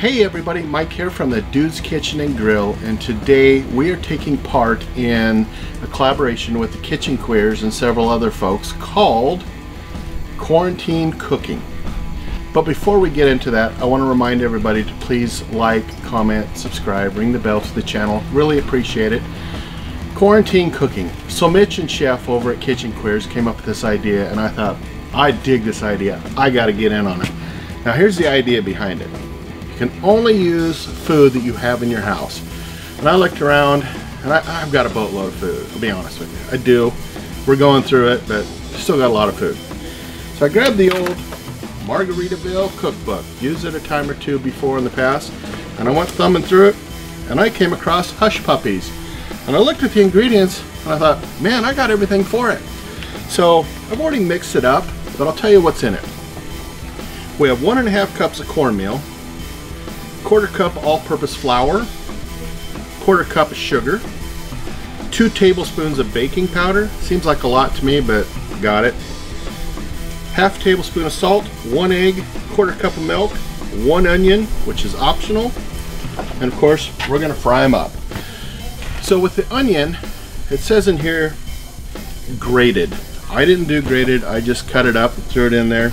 Hey everybody, Mike here from the Dude's Kitchen and Grill, and today we are taking part in a collaboration with the Kitchen Queers and several other folks called Quarantine Cooking. But before we get into that, I want to remind everybody to please like, comment, subscribe, ring the bell to the channel. Really appreciate it. Quarantine Cooking. So Mitch and Chef over at Kitchen Queers came up with this idea, and I thought, I dig this idea. I got to get in on it. Now here's the idea behind it. You can only use food that you have in your house. And I looked around, and I've got a boatload of food, I'll be honest with you. I do. We're going through it, but still got a lot of food. So I grabbed the old Margaritaville cookbook, used it a time or two before in the past, and I went thumbing through it, and I came across hush puppies. And I looked at the ingredients, and I thought, man, I got everything for it. So I've already mixed it up, but I'll tell you what's in it. We have 1.5 cups of cornmeal, 1/4 cup all-purpose flour, 1/4 cup of sugar, 2 tablespoons of baking powder. Seems like a lot to me, but got it. 1/2 tablespoon of salt, 1 egg, 1/4 cup of milk, 1 onion, which is optional, and of course we're gonna fry them up. So with the onion, it says in here grated. I didn't do grated, I just cut it up and threw it in there,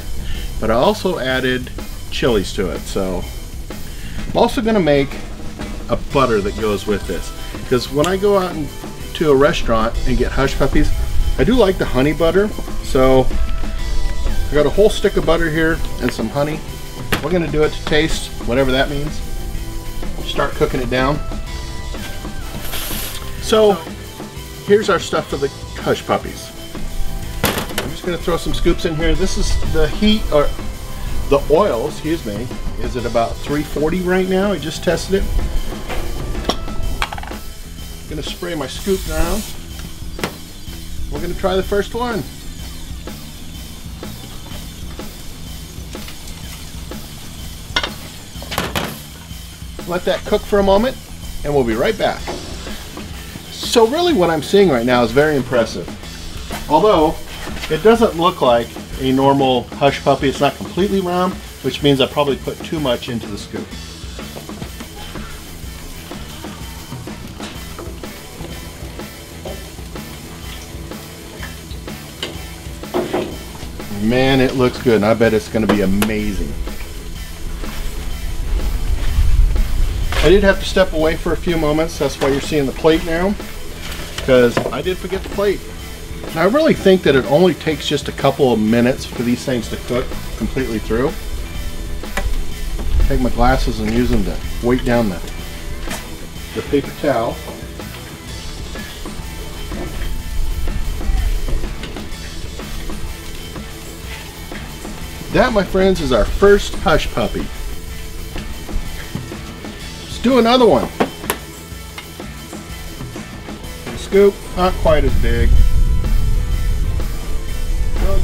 but I also added chilies to it. So I'm also going to make a butter that goes with this, because when I go out to a restaurant and get hush puppies, I do like the honey butter. So I got a whole stick of butter here and some honey. We're going to do it to taste, whatever that means. Start cooking it down. So here's our stuff for the hush puppies. I'm just going to throw some scoops in here. This is the heat, or the oil, excuse me, is at about 340 right now. I just tested it. I'm gonna spray my scoop around. We're gonna try the first one. Let that cook for a moment and we'll be right back. So really what I'm seeing right now is very impressive. Although it doesn't look like a normal hush puppy. It's not completely round, which means I probably put too much into the scoop. Man, it looks good, and I bet it's going to be amazing. I did have to step away for a few moments. That's why you're seeing the plate now, because I did forget the plate. I really think that it only takes just a couple of minutes for these things to cook completely through. Take my glasses and use them to weight down the paper towel. That, my friends, is our first hush puppy. Let's do another one. The scoop, not quite as big.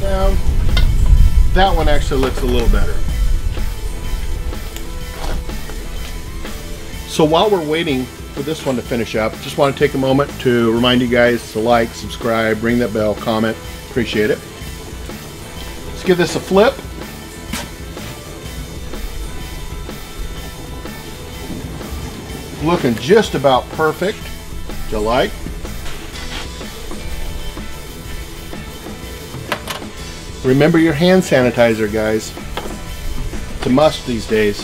Down. That one actually looks a little better. So while we're waiting for this one to finish up, just want to take a moment to remind you guys to like, subscribe, ring that bell, comment. Appreciate it. Let's give this a flip. Looking just about perfect. Do you like? Remember your hand sanitizer, guys. It's a must these days.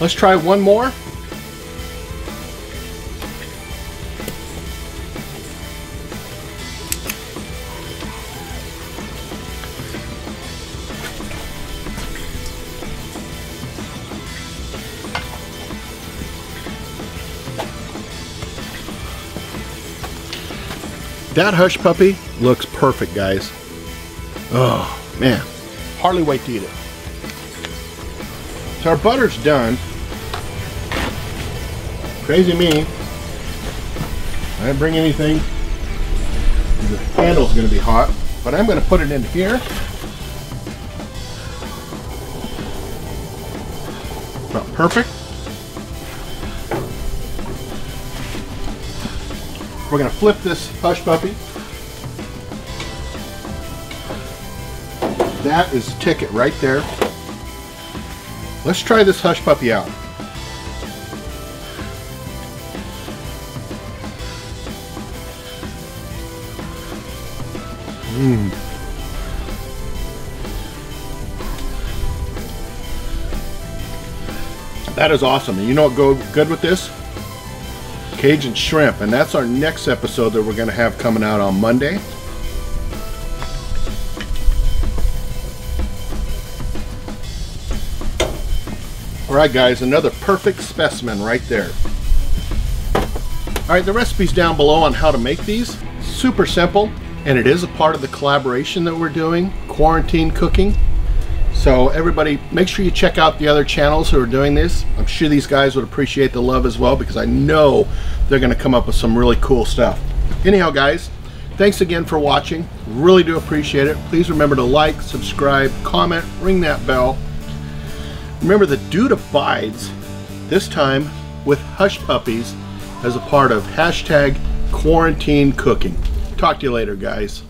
Let's try one more. That hush puppy looks perfect, guys. Oh man, hardly wait to eat it. So our butter's done. Crazy me, I didn't bring anything. The handle's gonna be hot, but I'm gonna put it in here. About perfect. We're gonna flip this hush puppy. That is the ticket right there. Let's try this hush puppy out. That is awesome. And you know what goes good with this? Cajun shrimp. And that's our next episode that we're going to have coming out on Monday. Alright guys, another perfect specimen right there. Alright, the recipe's down below on how to make these. Super simple. And it is a part of the collaboration that we're doing, Quarantine Cooking. So everybody, make sure you check out the other channels who are doing this. I'm sure these guys would appreciate the love as well, because I know they're gonna come up with some really cool stuff. Anyhow guys, thanks again for watching. Really do appreciate it. Please remember to like, subscribe, comment, ring that bell. Remember, the dude abides, this time with hush puppies as a part of #QuarantineCooking. Talk to you later, guys.